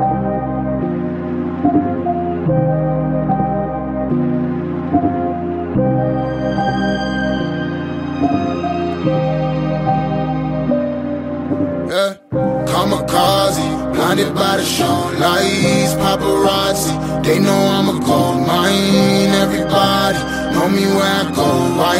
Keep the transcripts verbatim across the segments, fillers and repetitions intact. Yeah. Kamikaze, blinded by the show lights, paparazzi, they know I'm a gold mine. Everybody know me where I go, why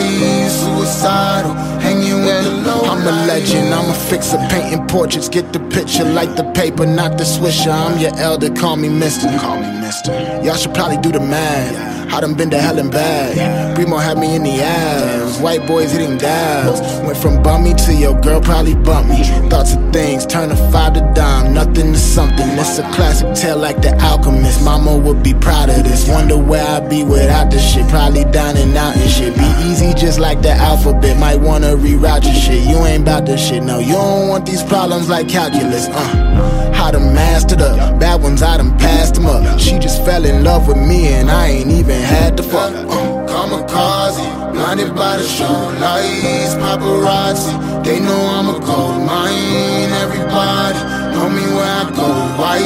suicidal, hanging with the low. I'm a legend, I'm a fixer, painting portraits, get the picture, like the paper, not the swisher. I'm your elder, call me mister, call me mister. Y'all should probably do the math. I done been to hell and back. Yeah. Primo had me in the abs. White boys hitting dabs. Went from bummy to your girl probably bump me. Thoughts of things turn a five to dime. Nothing to something. It's a classic tale like The Alchemist. Mama would be proud of this. Wonder where I'd be without this shit. Probably dining out and shit. Be easy just like the alphabet. Might wanna reroute your shit. You ain't about this shit. No, you don't want these problems like calculus. Uh, how to master the bad ones? I done passed them up. She just fell in love with me and I ain't even had to fuck. uh, Kamikaze, blinded by the show lights, paparazzi, they know I'm a gold mine. Everybody know me where I go, why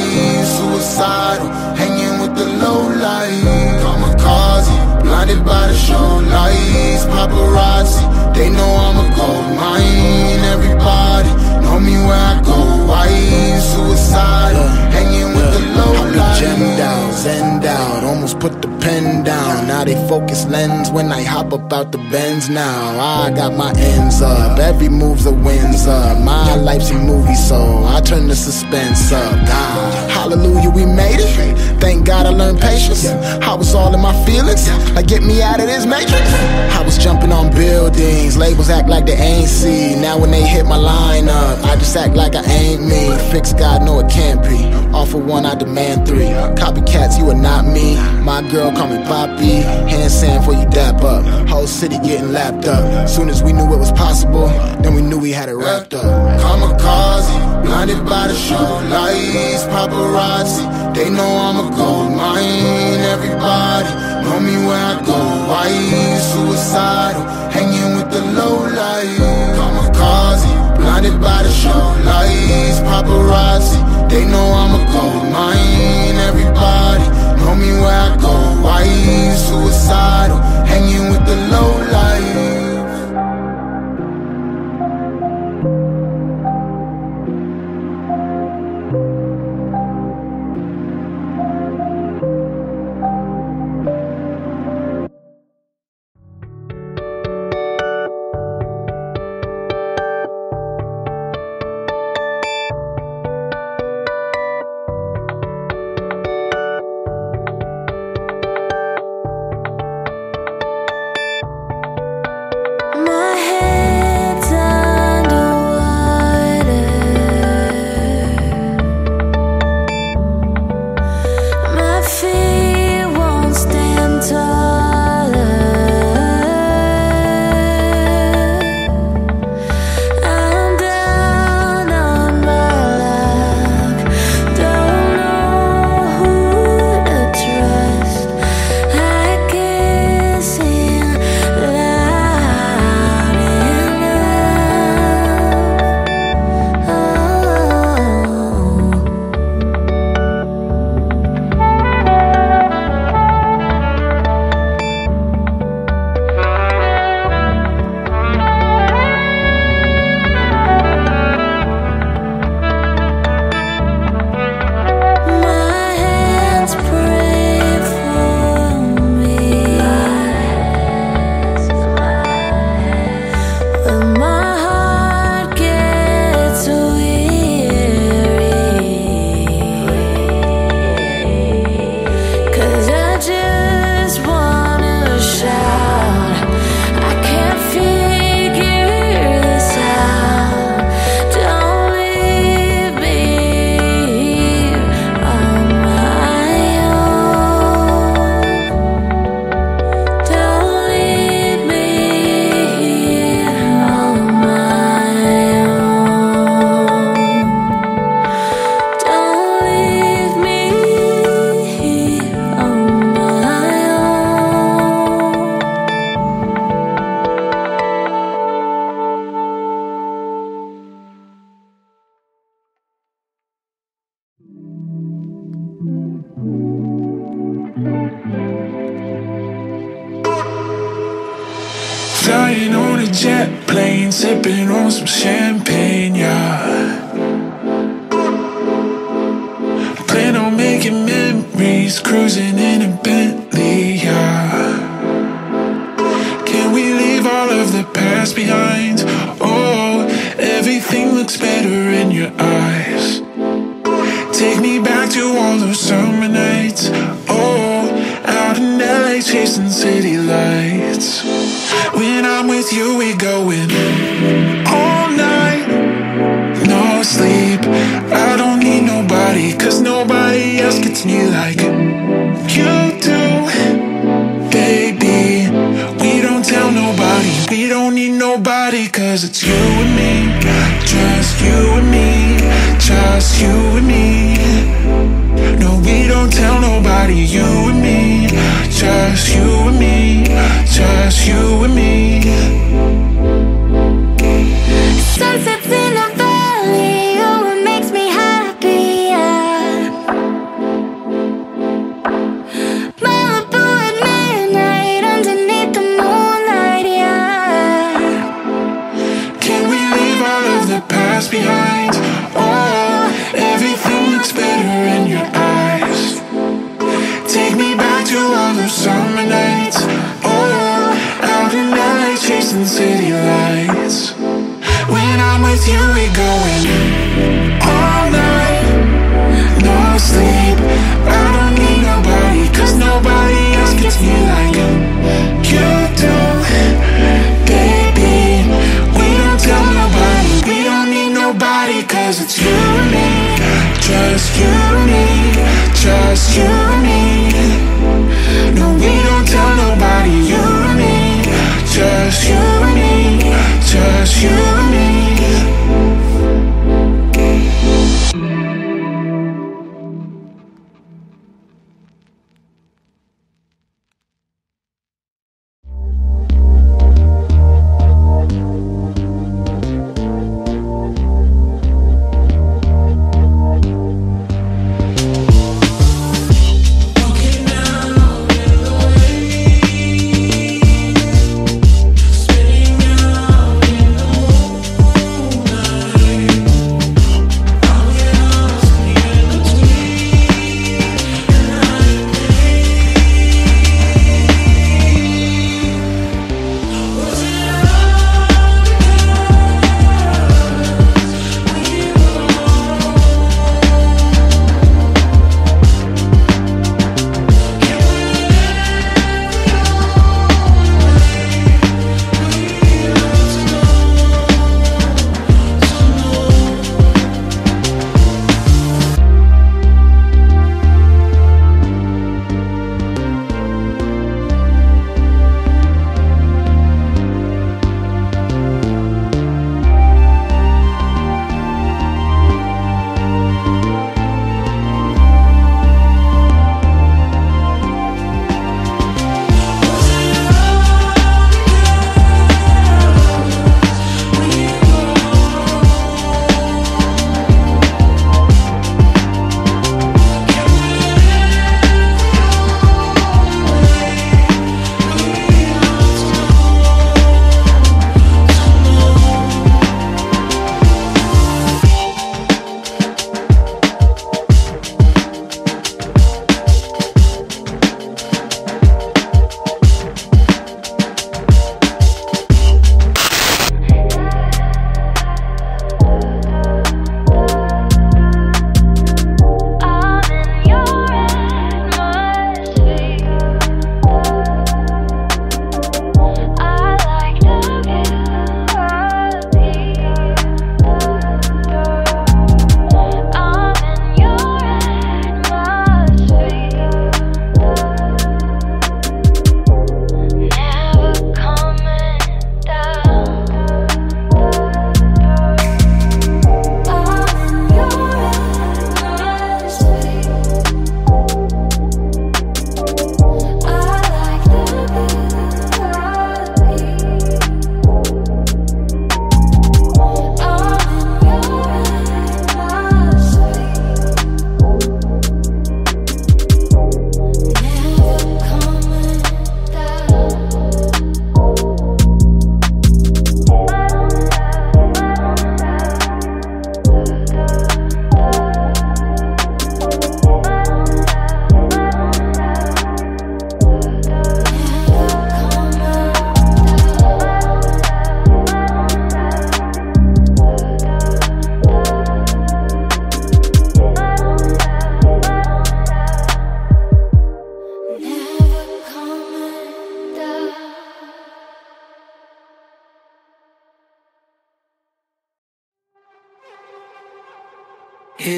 suicidal, hanging with the low light. Kamikaze, blinded by the show lights, paparazzi, they know I'm a gold mine. Everybody know me where I go, why suicidal, hanging with the low light. Gemmed out, zenned out, almost put the pen down, now they focus lens when I hop up out the Benz. Now I got my ends up, every move's a wins up. My life's a movie, so I turn the suspense up. God, hallelujah, we made it. Thank God I learned patience. I was all in my feelings, like get me out of this matrix. I was jumping on buildings, labels act like they ain't see. Now when they hit my line up, I just act like I ain't me. Fix God, no it can't be. Offer one, I demand three. Copycats, you are not me. My girl call me Poppy, hand sand for you dap up. Whole city getting lapped up. Soon as we knew it was possible, then we knew we had it wrapped up. Kamikaze, blinded by the show lights, paparazzi, they know I'm a gold mine. Everybody know me where I go, why suicidal, hanging with the low light. Kamikaze, blinded by the show lights, paparazzi, they know I'm a gold mine. Everybody know me where I go, why suicidal, hanging with the low light. Flying on a jet plane, sipping on some champagne, yeah. Plan on making memories, cruising in a Bentley, yeah. Can we leave all of the past behind? Oh, everything looks better in your eyes. Take me back to all those summer nights, oh, out in L A chasing city lights. When I'm with you, we going all night, no sleep. I don't need nobody, cause nobody else gets me like you do, baby. We don't tell nobody, we don't need nobody, cause it's you and me, just you and me, just you and me. No, we don't tell nobody, you and me, just you and me, just you and me. Sunsets in the valley, oh, it makes me happy, yeah. Malibu at midnight, underneath the moonlight, yeah. Can we leave all of the past behind? Oh, everything looks better in your eyes. Take me back to all those summer nights, chasing city lights. When I'm with you, we going all night, no sleep. I don't need nobody, cause nobody else gets me like you do, baby. We don't tell nobody, we don't need nobody, cause it's you and me, just you and me, just you and me. No, we don't tell nobody, you and me, just you and me, just you and me.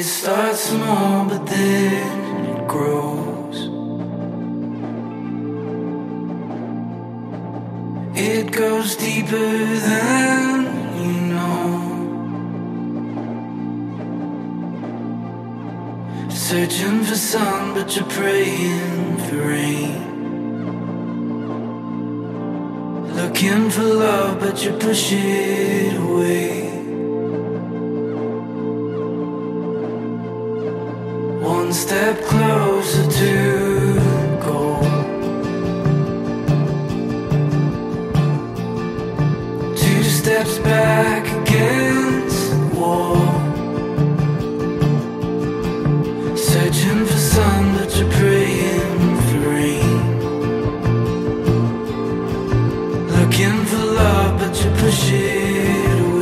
It starts small, but then it grows. It goes deeper than you know. Searching for sun, but you're praying for rain. Looking for love, but you push it away. One step closer to the goal. Two steps back against the wall. Searching for sun, but you're praying for rain. Looking for love, but you push it away.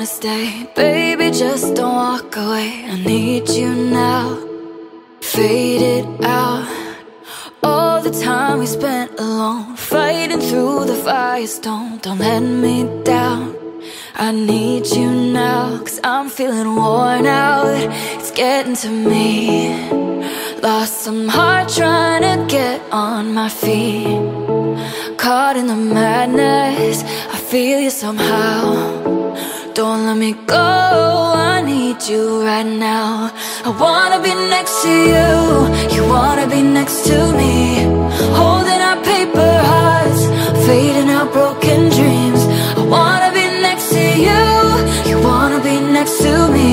wanna stay. Baby, just don't walk away. I need you now. Faded out. All the time we spent alone, fighting through the firestone. Don't let me down. I need you now, 'cause I'm feeling worn out. It's getting to me. Lost some heart trying to get on my feet. Caught in the madness, I feel you somehow. Don't let me go, I need you right now. I wanna be next to you, you wanna be next to me. Holding our paper hearts, fading our broken dreams. I wanna be next to you, you wanna be next to me.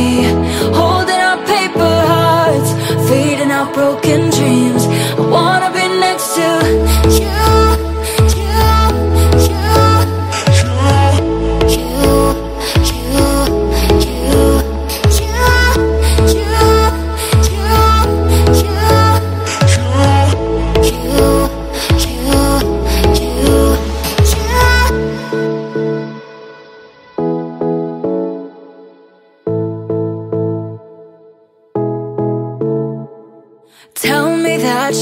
Holding our paper hearts, fading our broken dreams. I wanna be next to you.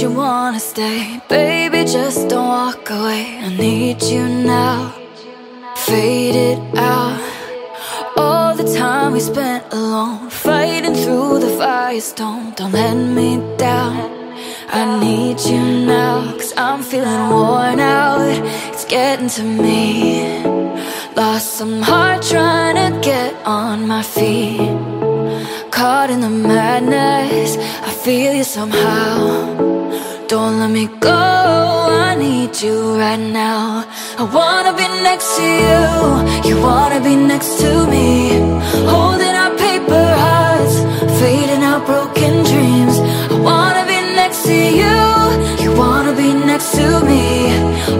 You wanna stay, baby, just don't walk away. I need you now. Faded out. All the time we spent alone, fighting through the firestone. Don't let me down. I need you now, 'cause I'm feeling worn out. It's getting to me. Lost some heart trying to get on my feet. Caught in the madness, I feel you somehow. Don't let me go, I need you right now. I wanna be next to you, you wanna be next to me. Holding our paper hearts, fading our broken dreams. I wanna be next to you, you wanna be next to me.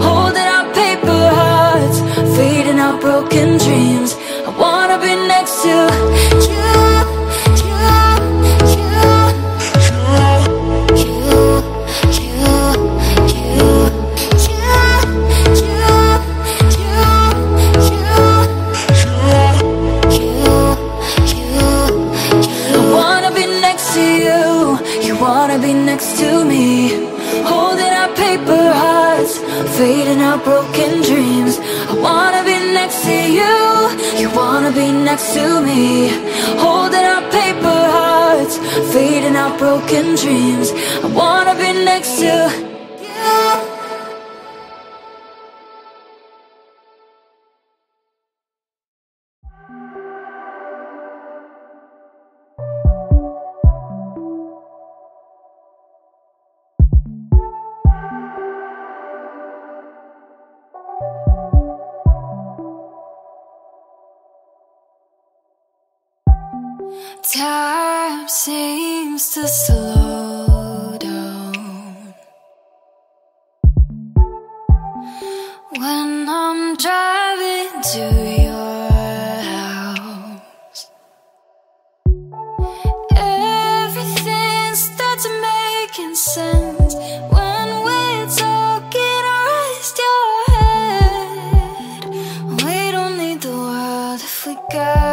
Holding our paper hearts, fading our broken dreams. I wanna be next to you. Fading our broken dreams. I wanna be next to you, you wanna be next to me. Holding our paper hearts, fading our broken dreams. I wanna be next to you. Time seems to slow down when I'm driving to your house. Everything starts making sense when we're talking. I raised your head. We don't need the world if we got.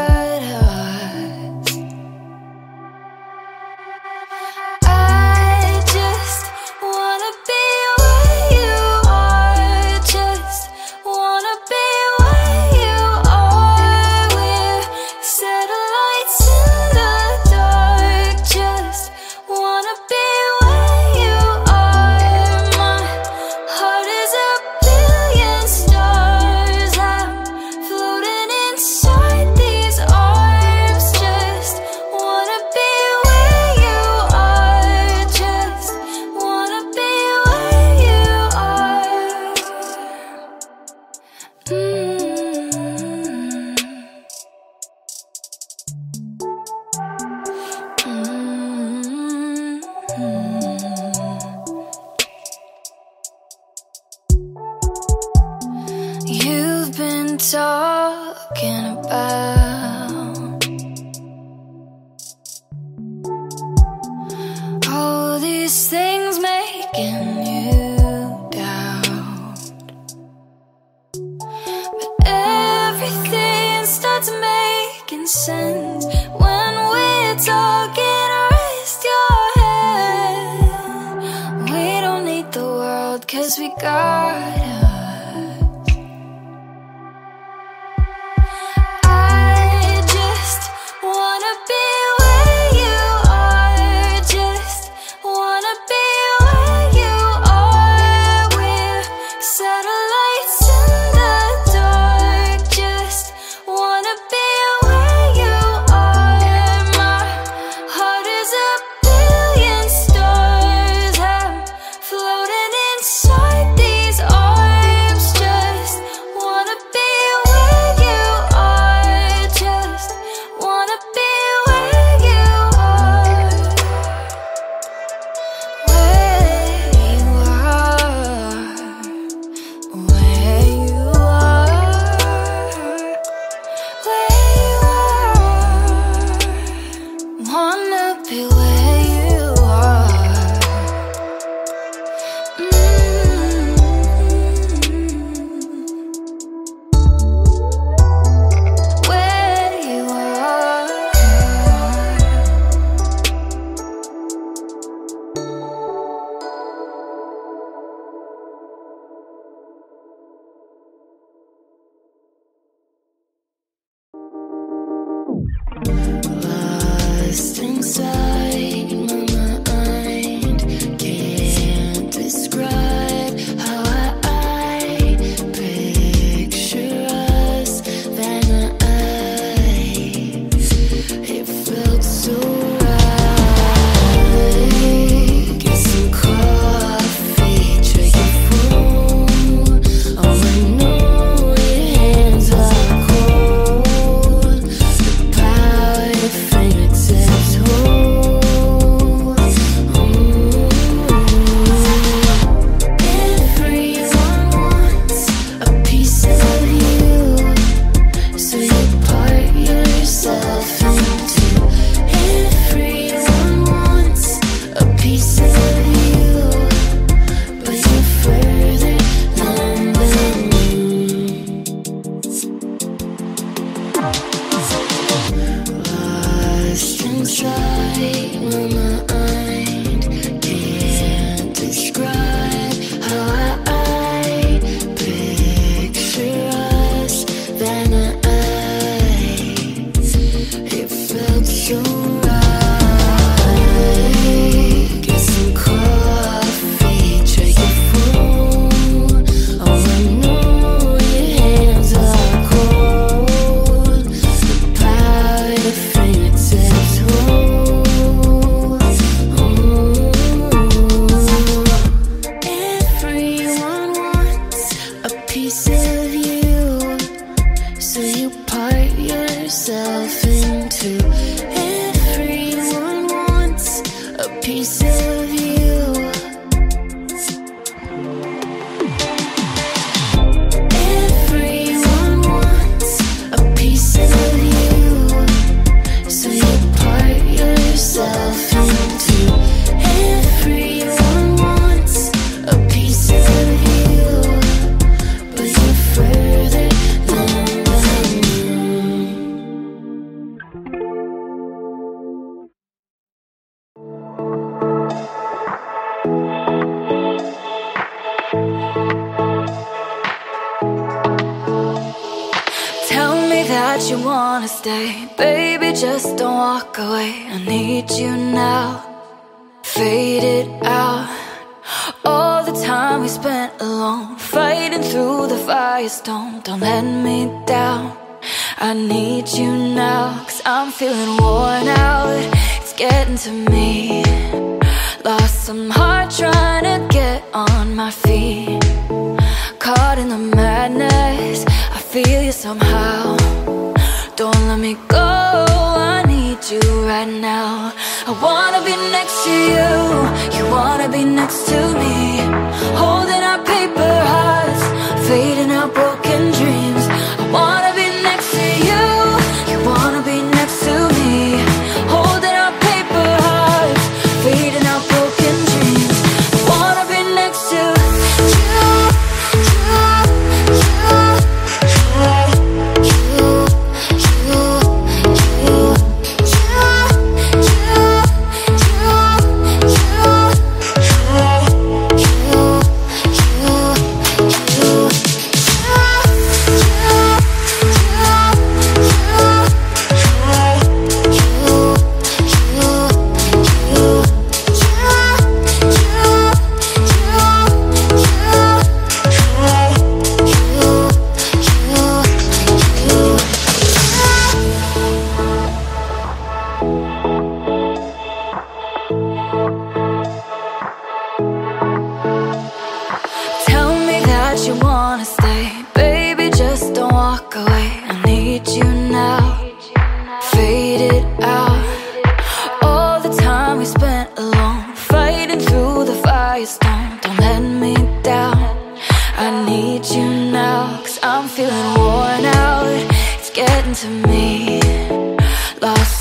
I sense. When we're talking, rest your head. We don't need the world, cause we got it.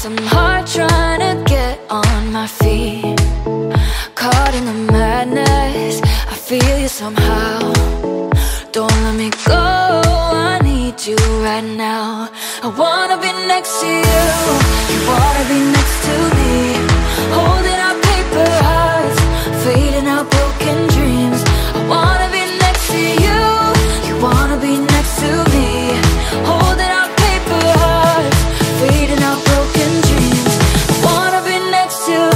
guess I'm hard trying to get on my feet, caught in the madness. I feel you somehow. Don't let me go, I need you right now. I wanna be next to you, you wanna be next to me, holding our paper hearts, fading our broken dreams. I wanna be next to you, you wanna be next to me, holding our paper hearts, fading our broken dreams. I wanna be next to you.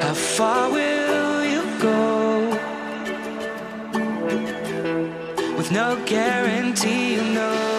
How far will you? go. With no guarantee, you know.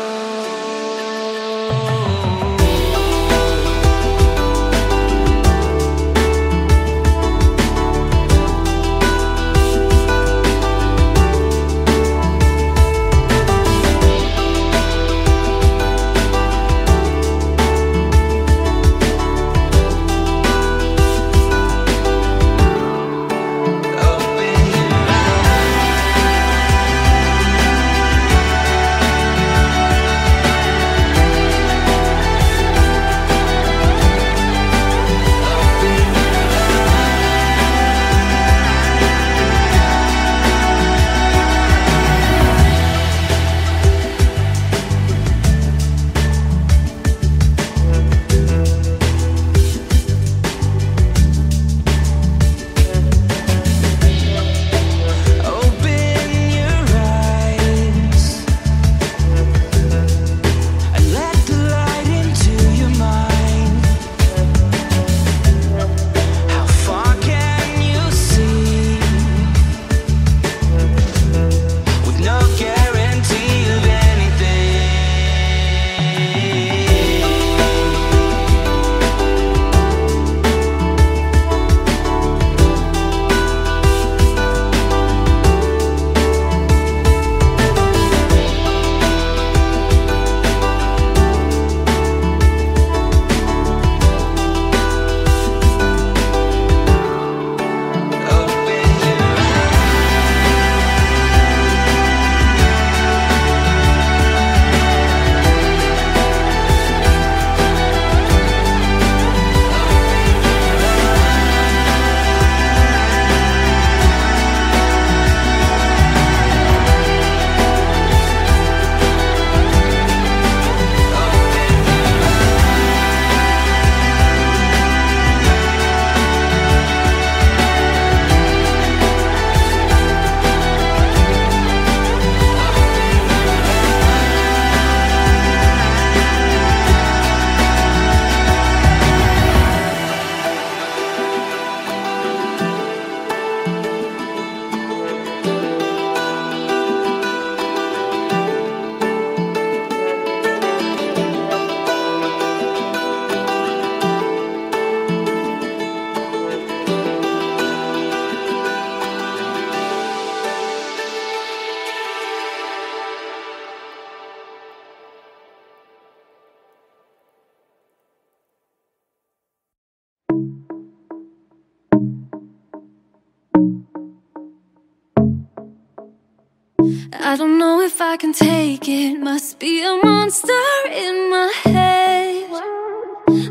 I don't know if I can take it. Must be a monster in my head.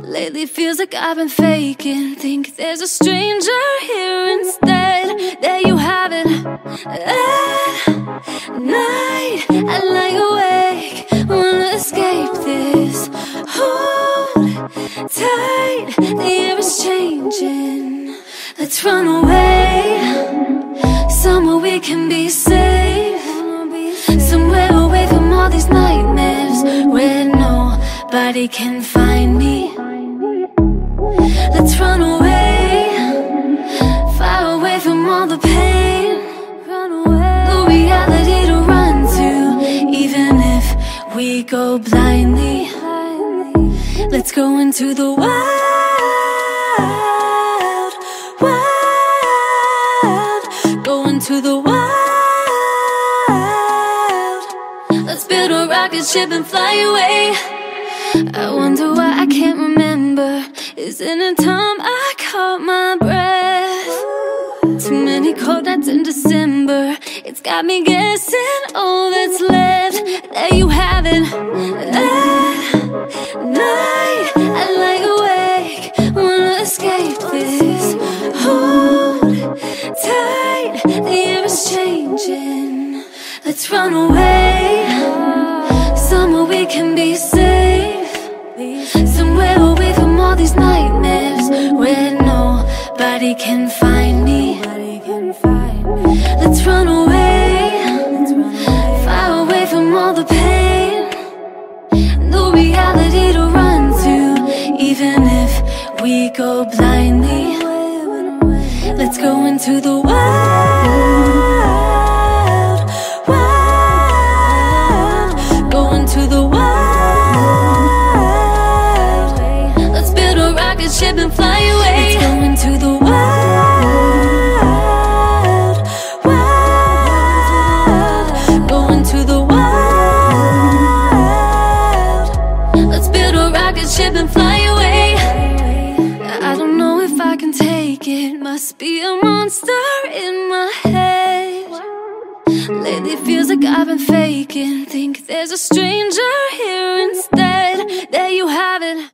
Lately feels like I've been faking. Think there's a stranger here instead. There you have it. At night I lie awake, wanna escape this. Hold tight, the air is changing. Let's run away, somewhere we can be safe. Somewhere away from all these nightmares, where nobody can find me. Let's run away, far away from all the pain. The reality to run to, even if we go blindly. Let's go into the wild, wild. Go into the wild. Build a rocket ship and fly away. I wonder why I can't remember. Isn't it time I caught my breath? Too many cold nights in December. It's got me guessing all that's left. There you have it. At night I lie awake, wanna escape this. Hold tight, the air is changing. Let's run away, somewhere we can be safe. Somewhere away from all these nightmares, where nobody can find me. Let's run away, far away from all the pain. The reality to run to, even if we go blindly. Let's go go into the wild, wild. Go into the wild. Let's build a rocket ship and fly away. Let's go into the wild, wild. Go into the wild. Let's build a rocket ship and fly away. It must be a monster in my head. Lately feels like I've been faking. Think there's a stranger here instead. There you have it.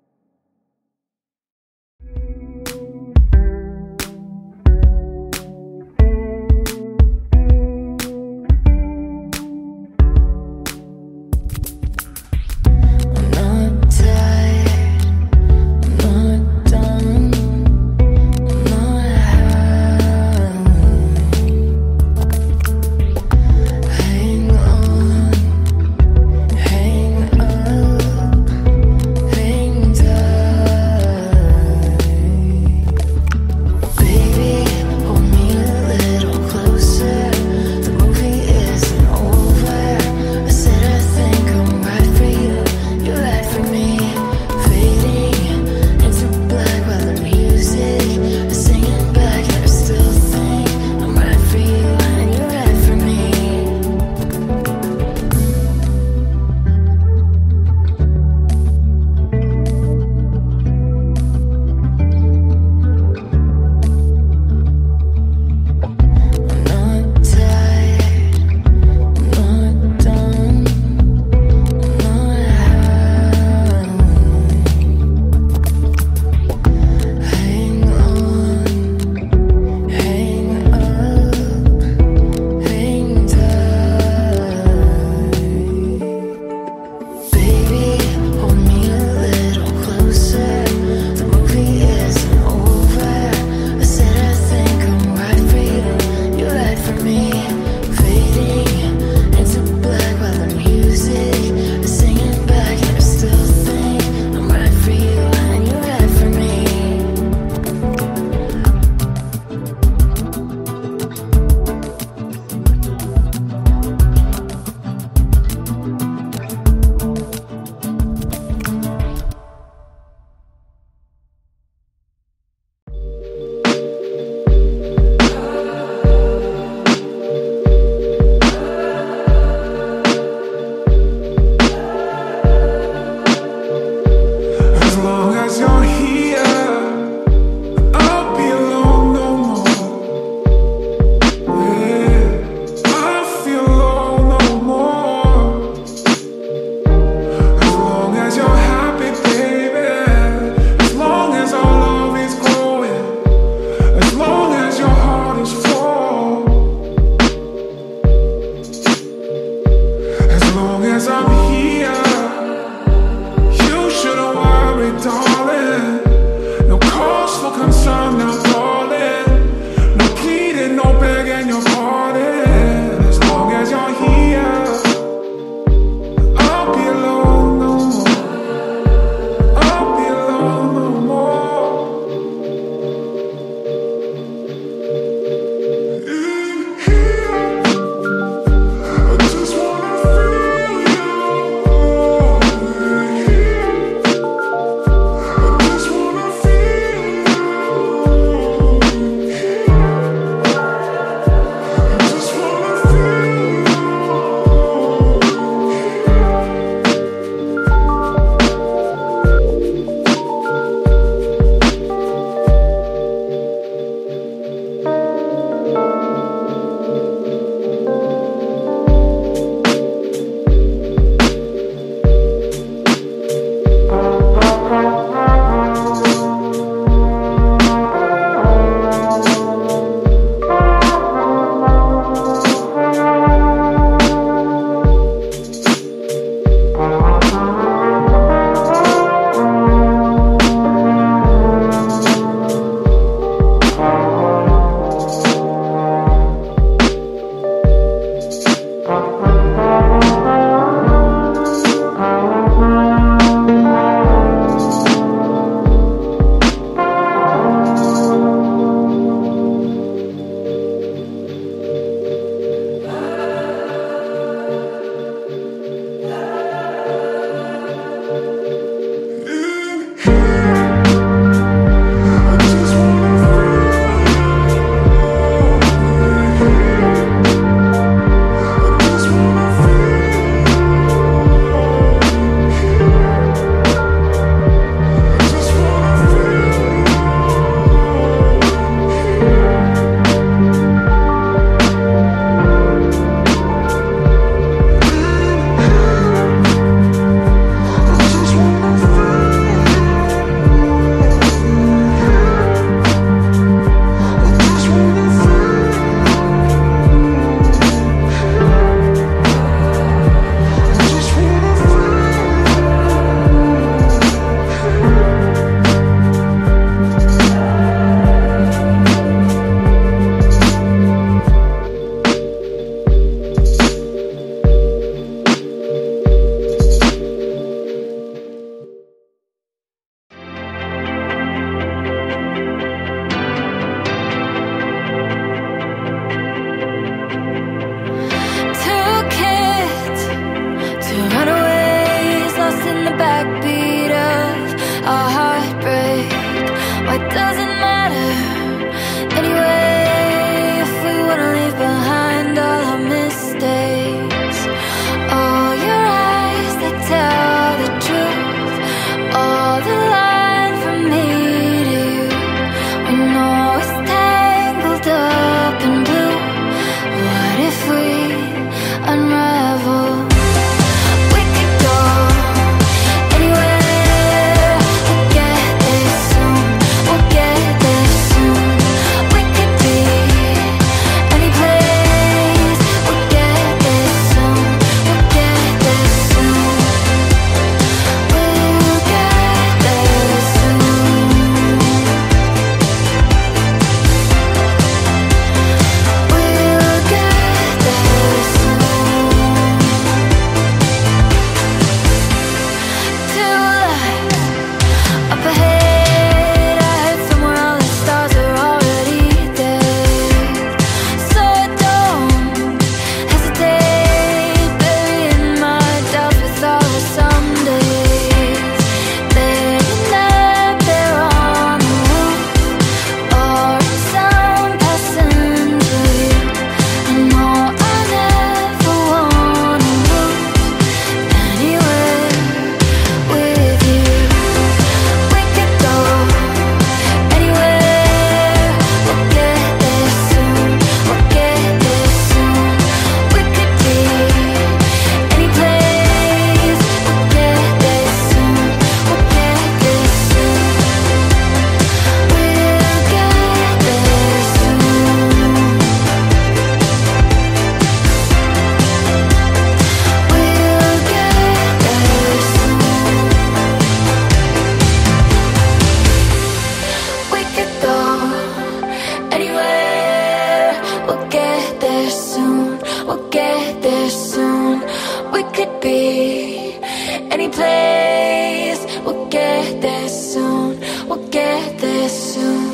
place. We'll get there soon. We'll get there soon.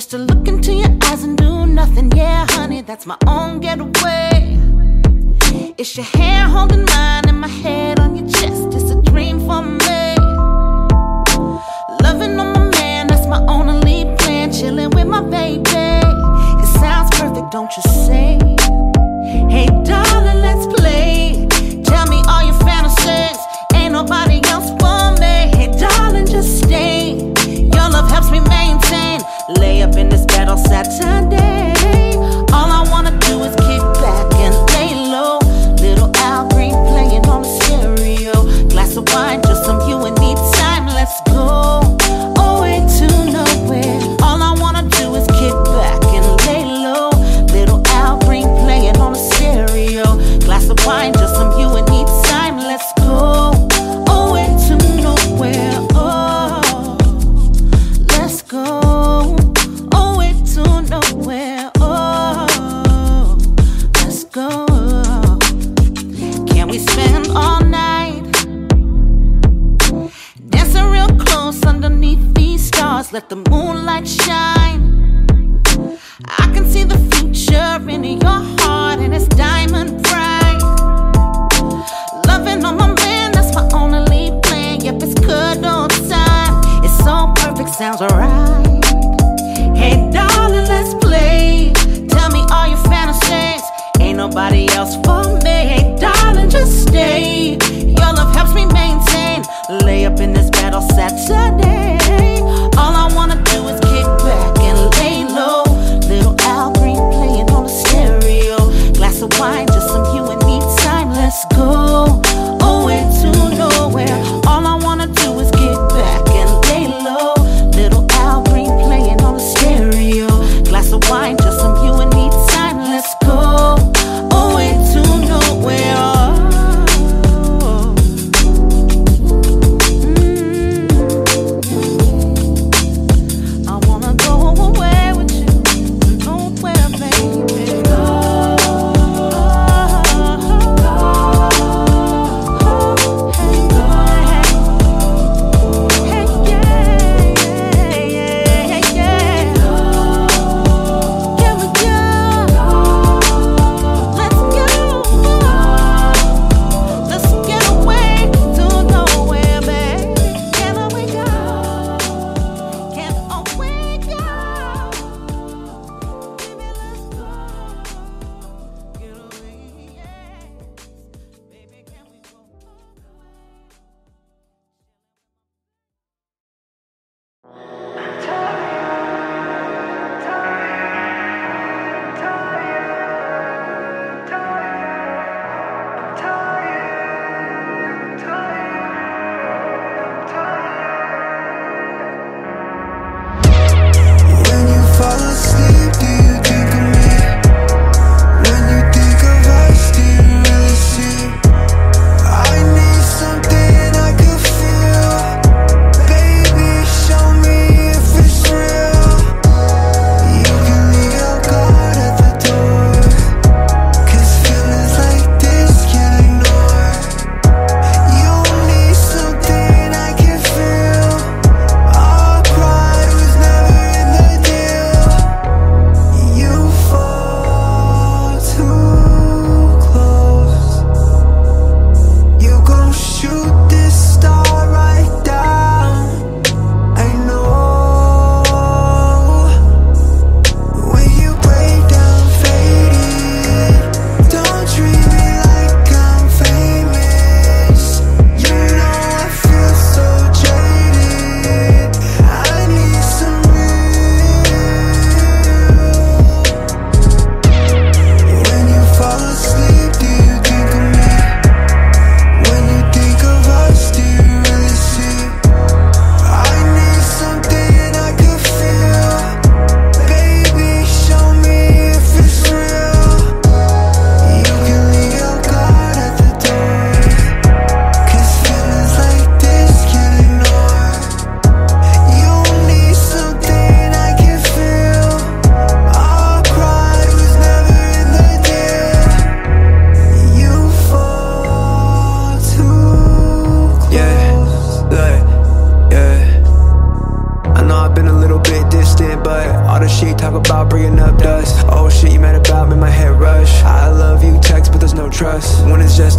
just to look into your eyes and do nothing. Yeah, honey, that's my own getaway. It's your hand holding mine and my head on your chest. It's a dream for me. Loving on my man, that's my only plan. Chilling with my baby, it sounds perfect, don't you say? Hey, darling, let's play. Tell me all your fantasies. Ain't nobody else for me. Hey, darling, just stay. Your love helps me maintain. Lay up in this bed all Saturday. All I wanna do is kick back and lay low. Little Al Green playing on the stereo. Glass of wine, just some you and me time. Let's go away to nowhere. All I wanna do is kick back and lay low. Little Al Green playing on the stereo. Glass of wine, just some you and me time. Let's go away to nowhere. Oh, let's go. Let the moonlight shine. I can see the future in your heart, and it's diamond bright. Loving on my man, that's my only plan. Yep, it's good old time. It's so perfect, sounds alright. Hey, darling, let's play. Tell me all your fantasies. Ain't nobody else for me. Hey, darling, just stay. Your love helps me maintain. Lay up in this bed all Saturday. All I wanna do is kick back and lay low. Little Al Green playing on the stereo. Glass of wine, just some you and me time. Let's go away to nowhere. All I wanna do is kick back and lay low. Little Al Green playing on the stereo. Glass of wine, just some you and me time. Let's go away to nowhere.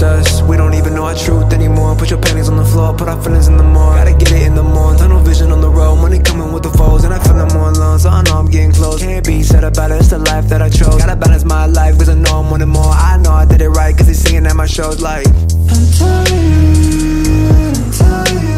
just us. We don't even know our truth anymore. Put your panties on the floor, put our feelings in the morn. Gotta get it in the morn, tunnel vision on the road. Money coming with the foes, and I feel I'm on loan. So I know I'm getting close, can't be sad about it, it's the life that I chose. Gotta balance my life, cause I know I'm wanting more. I know I did it right, cause he's singing at my shows like I'm tired, I'm tired. Sure.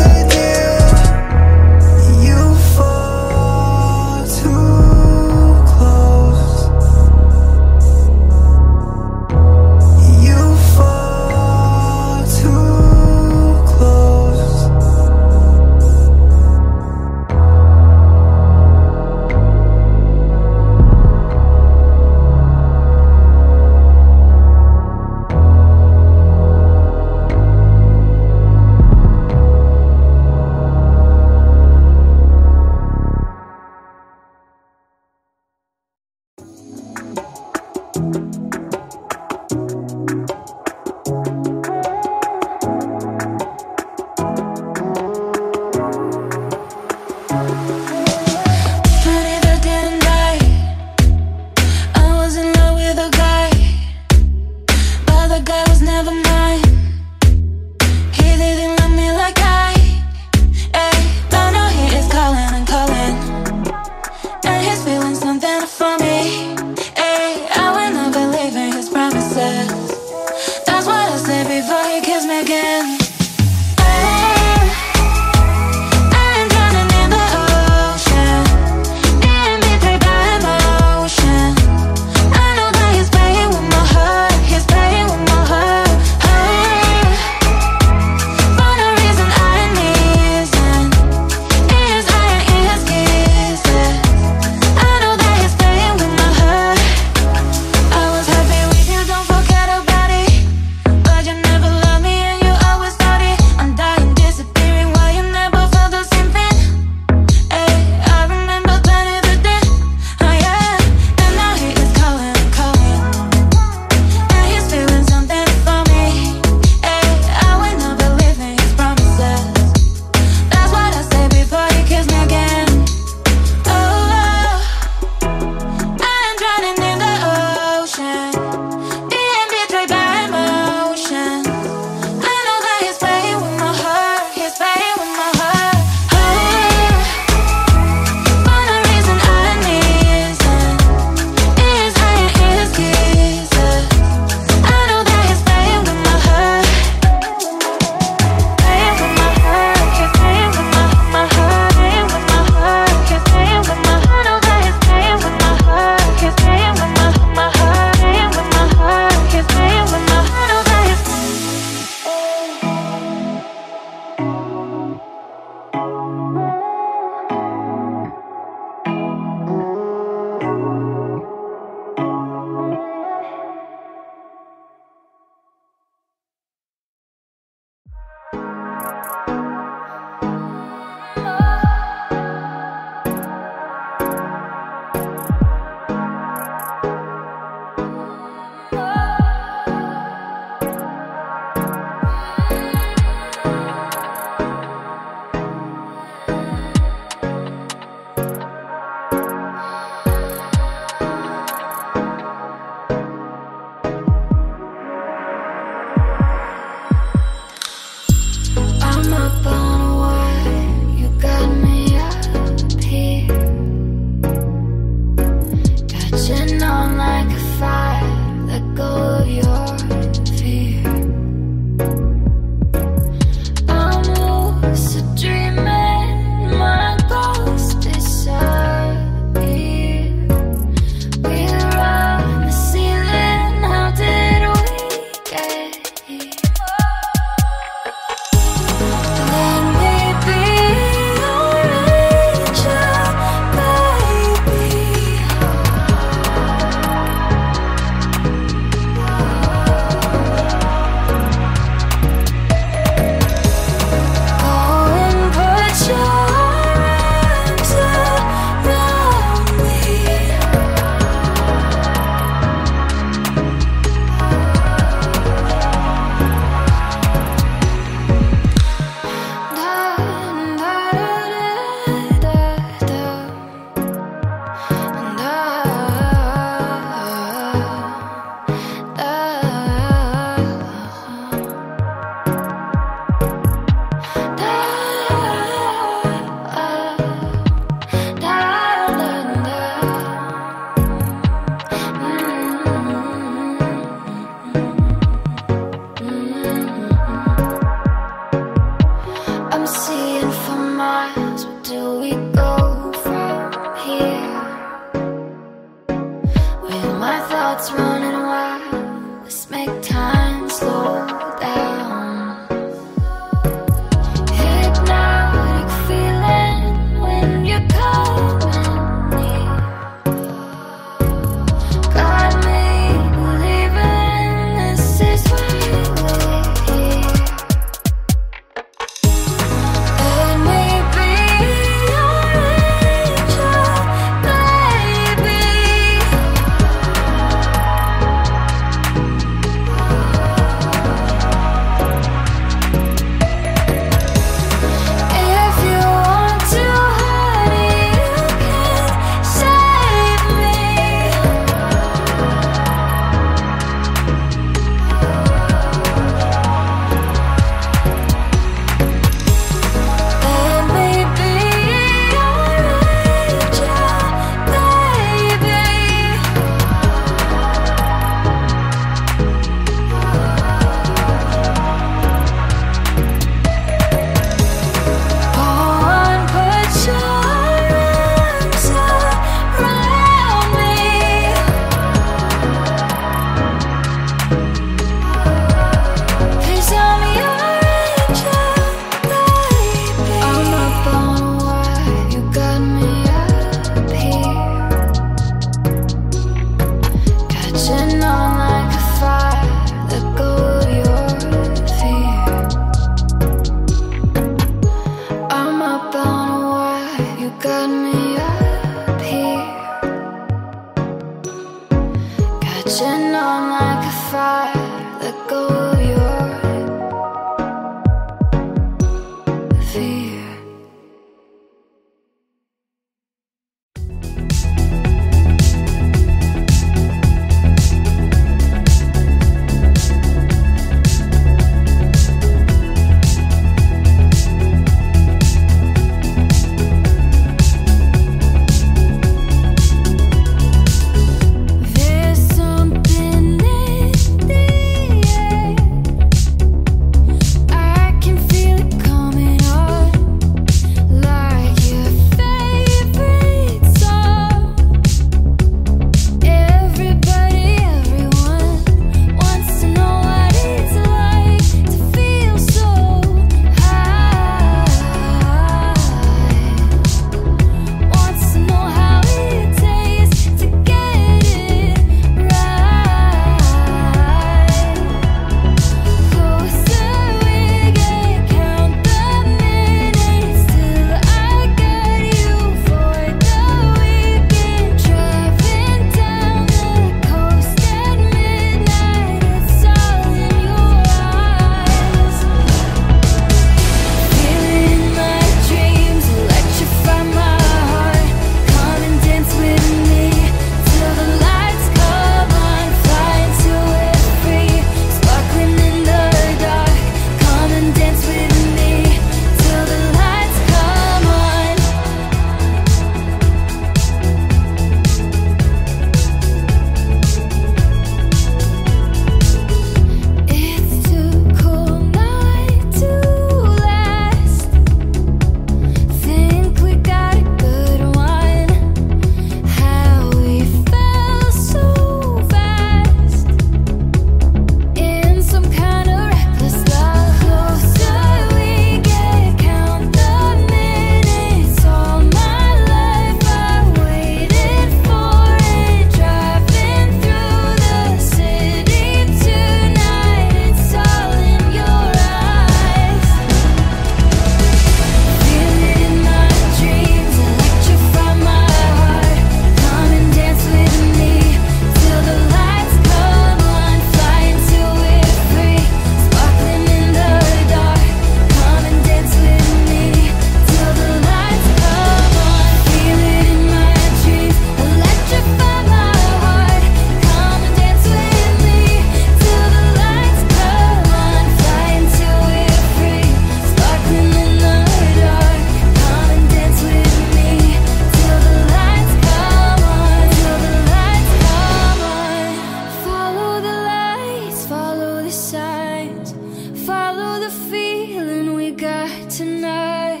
the feeling we got tonight.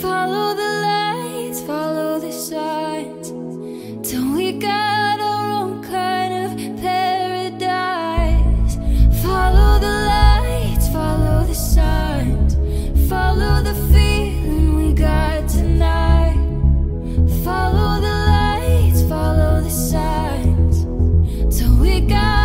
Follow the lights, follow the signs, till we got our own kind of paradise. Follow the lights, follow the signs, follow the feeling we got tonight. Follow the lights, follow the signs, till we got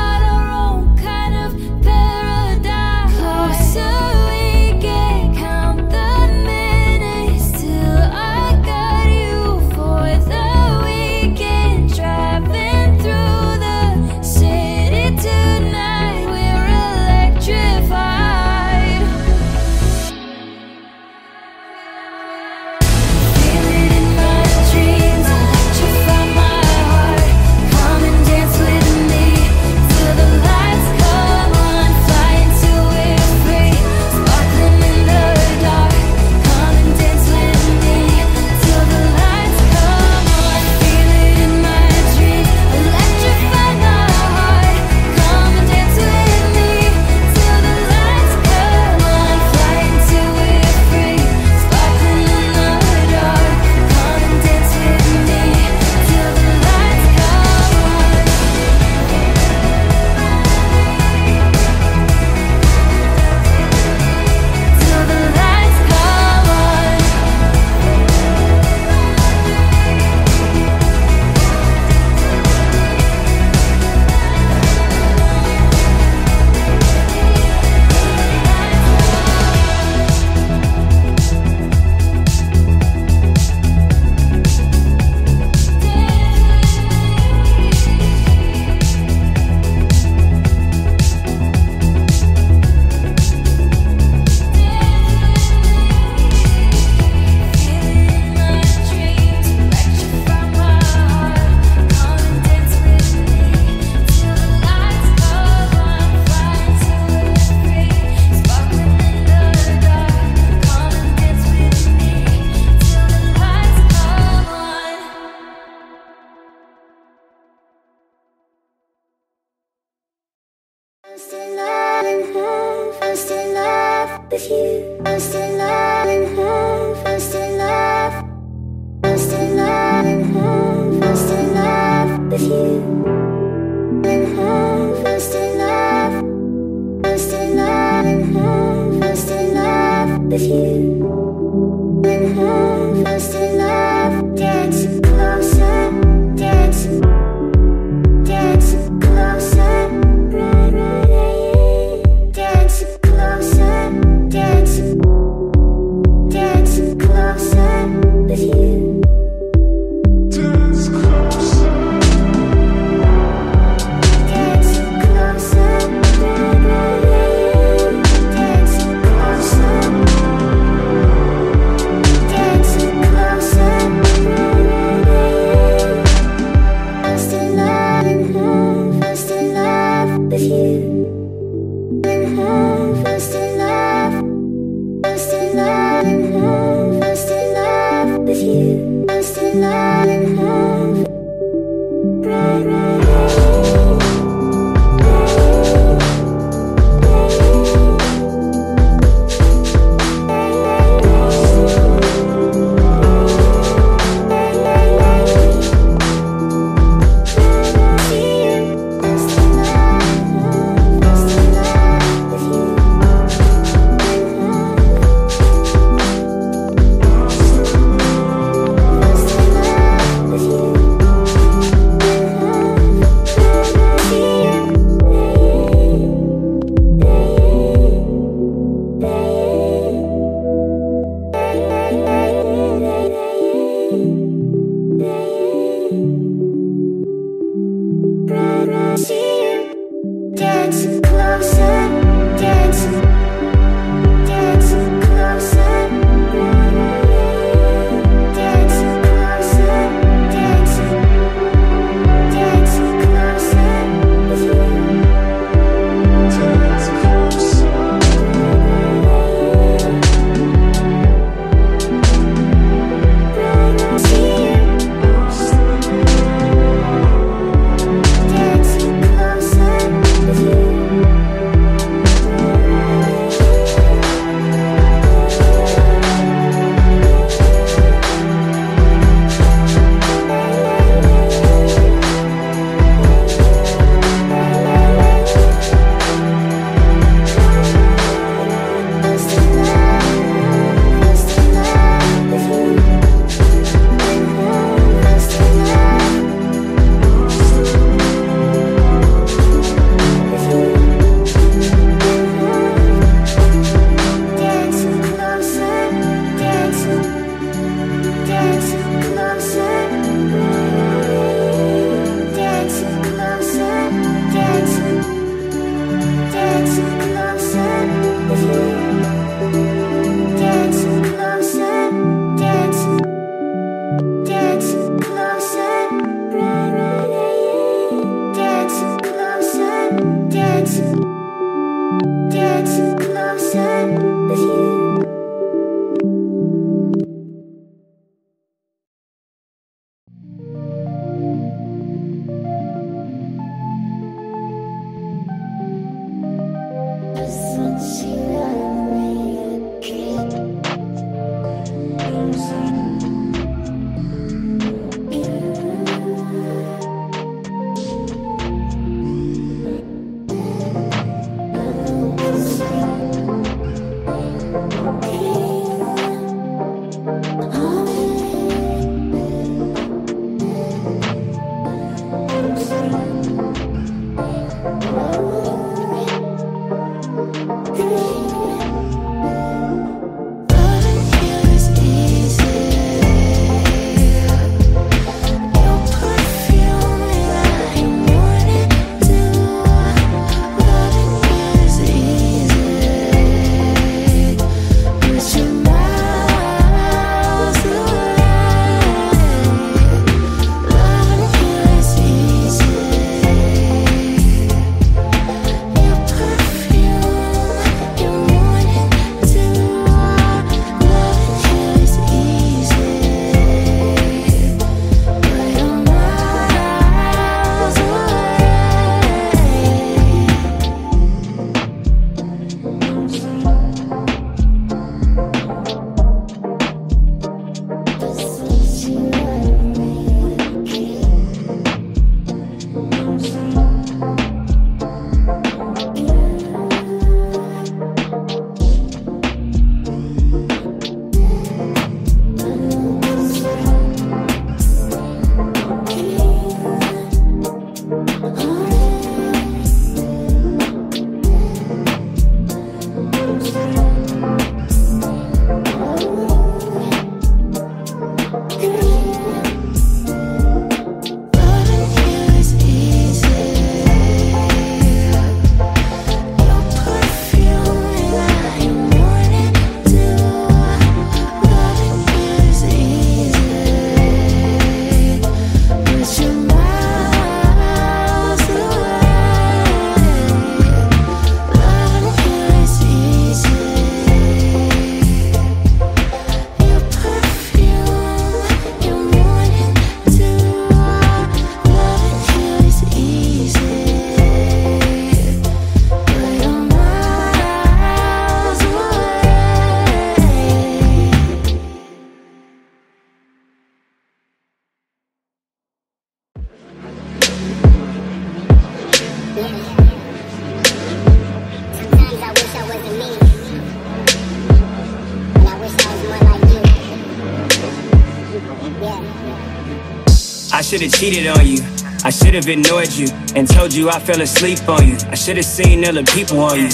I should've cheated on you, I should've ignored you, and told you I fell asleep on you. I should've seen other people on you,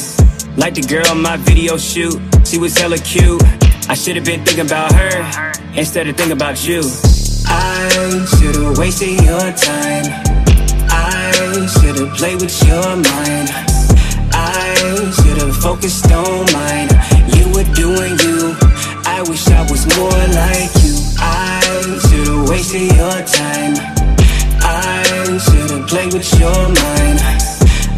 like the girl on my video shoot, she was hella cute. I should've been thinking about her, instead of thinking about you. I should've wasted your time, I should've played with your mind, I should've focused on mine. You were doing you, I wish I was more like you. I should've wasted your time, I should've played with your mind,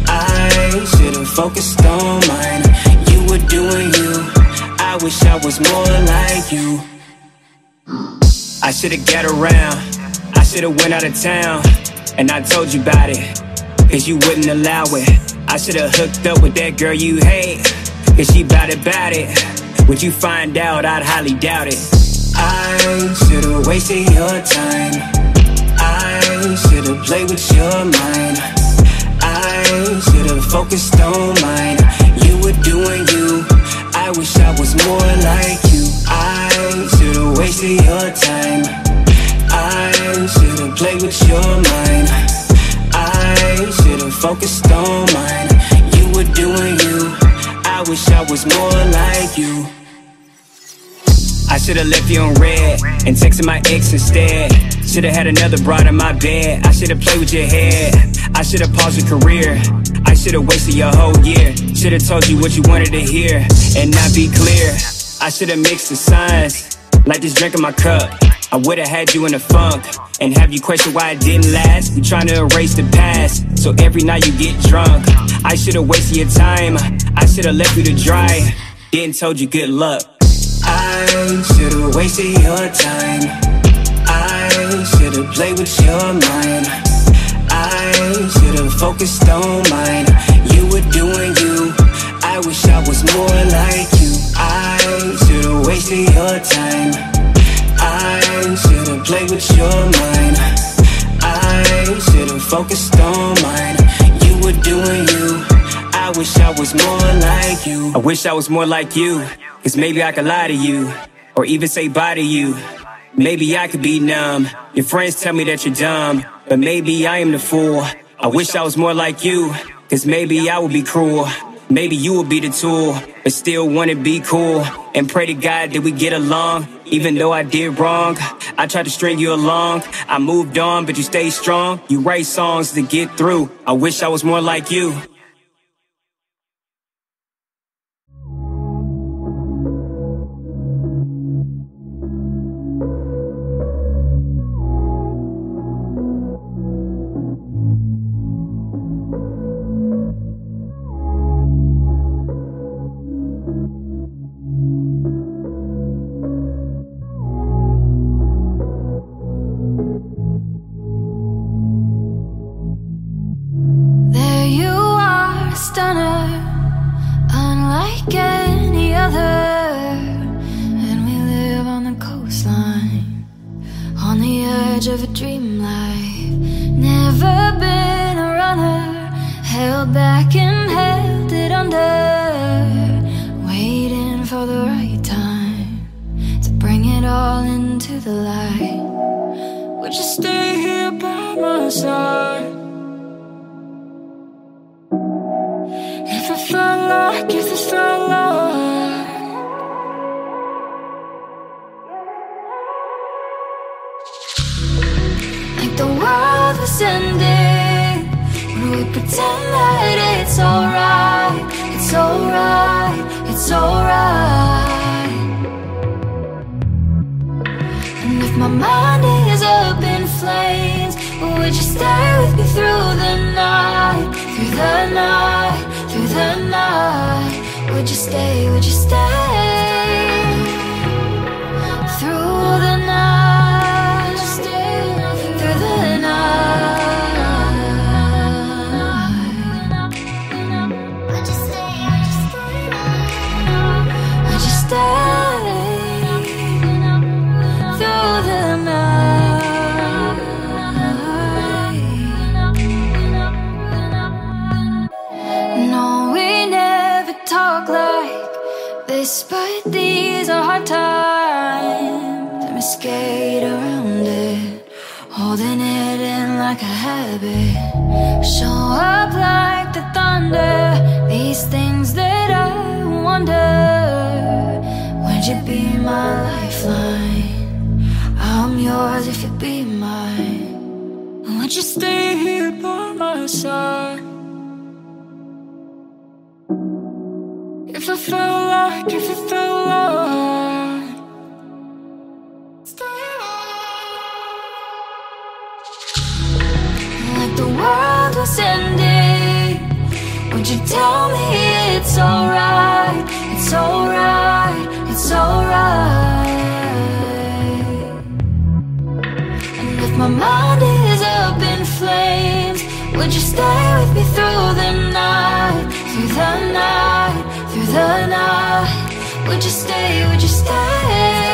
I should've focused on mine. You were doing you, I wish I was more like you. I should've got around, I should've went out of town, and I told you about it, cause you wouldn't allow it. I should've hooked up with that girl you hate, cause she bout it, bout it. Would you find out? I'd highly doubt it. I should've wasted your time, I should've played with your mind, I should've focused on mine. You were doing you, I wish I was more like you. I should've wasted your time, I should've played with your mind, I should've focused on mine. You were doing you, I wish I was more like you. I should've left you on red, and texted my ex instead. Should've had another broad in my bed, I should've played with your head, I should've paused your career, I should've wasted your whole year. Should've told you what you wanted to hear, and not be clear. I should've mixed the signs, like this drink in my cup. I would've had you in a funk, and have you question why it didn't last. You tryna erase the past, so every night you get drunk. I should've wasted your time, I should've left you to dry, then told you good luck. I should've wasted your time, I should've played with your mind, I should've focused on mine. You were doing you, I I wish I was more like you. I should've wasted your time. I should've played with your mind. I should've focused on mine. You were doing you. I wish I was more like you. I wish I was more like you. Cause maybe I could lie to you, or even say bye to you. Maybe I could be numb. Your friends tell me that you're dumb, but maybe I am the fool. I wish I was more like you, cause maybe I would be cruel. Maybe you would be the tool, but still wanna be cool. And pray to God that we get along, even though I did wrong. I tried to string you along, I moved on, but you stayed strong. You write songs to get through. I wish I was more like you. Of a dream life, never been a runner, held back and held it under, waiting for the right time to bring it all into the light. Would you stay here by my side if I felt like, if I felt like? Ending. When we pretend that it's alright, it's alright, it's alright. And if my mind is up in flames, would you stay with me through the night, through the night, through the night? Would you stay, would you stay through the night? But these are hard times, let me skate around it, holding it in like a habit. Show up like the thunder, these things that I wonder. Would you be my lifeline? I'm yours if you be mine. Would you stay here by my side if I felt like, if I felt like? Like the world was ending, would you tell me it's alright, it's alright, it's alright? And if my mind is up in flames, would you stay with me through the night, through the night, through the night? Would you stay, would you stay?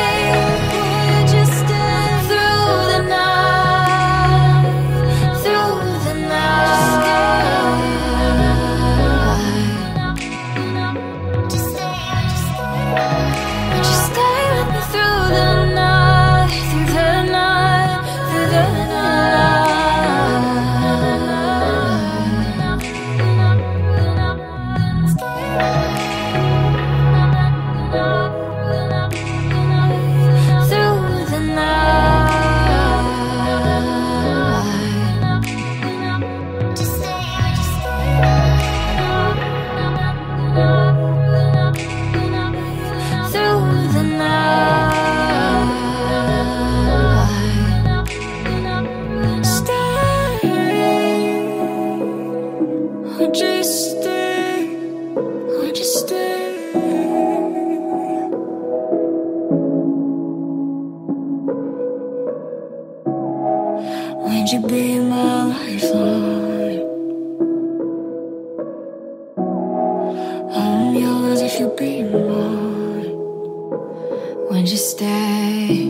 and just stay.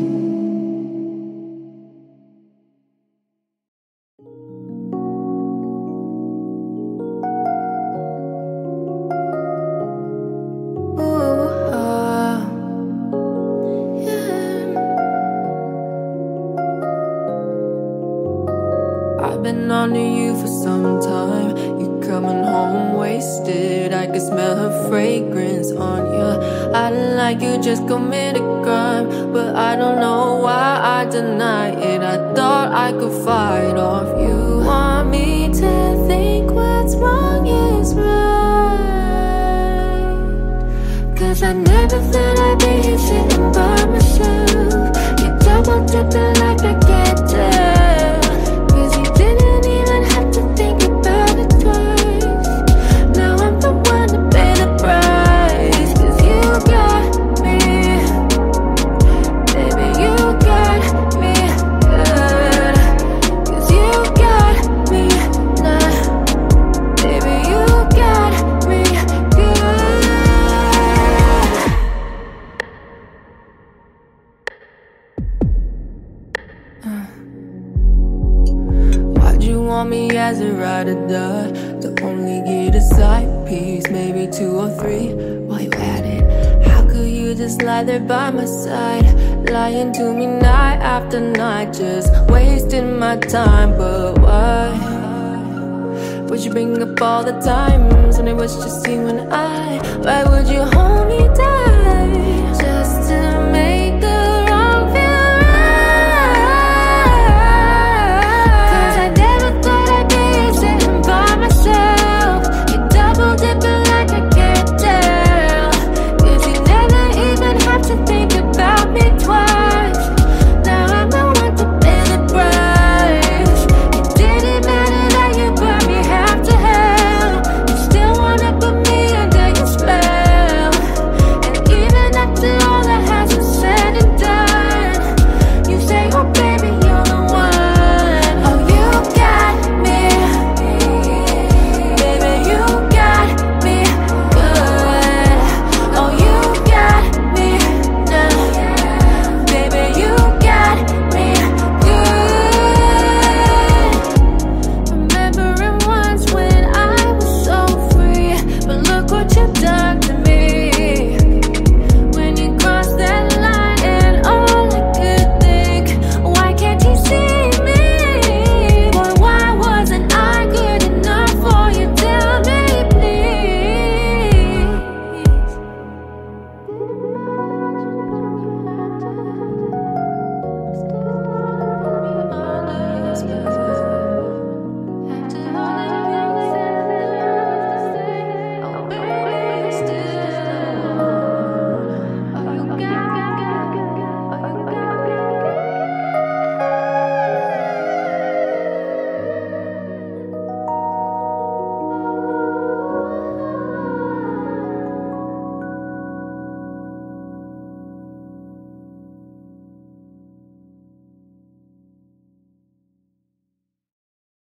Would you bring up all the times when it was just you and I? Why would you hold